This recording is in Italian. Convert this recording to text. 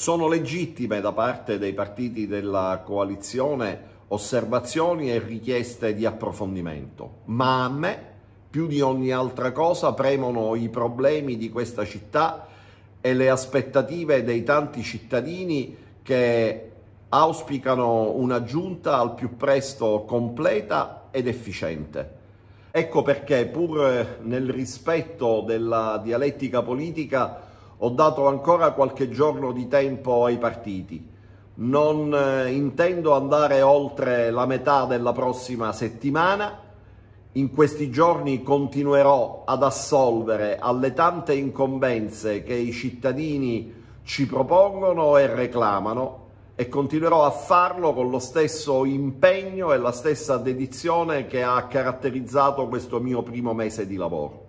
Sono legittime da parte dei partiti della coalizione osservazioni e richieste di approfondimento, ma a me più di ogni altra cosa premono i problemi di questa città e le aspettative dei tanti cittadini che auspicano una giunta al più presto completa ed efficiente. Ecco perché, pur nel rispetto della dialettica politica, ho dato ancora qualche giorno di tempo ai partiti. Non intendo andare oltre la metà della prossima settimana. In questi giorni continuerò ad assolvere alle tante incombenze che i cittadini ci propongono e reclamano e continuerò a farlo con lo stesso impegno e la stessa dedizione che ha caratterizzato questo mio primo mese di lavoro.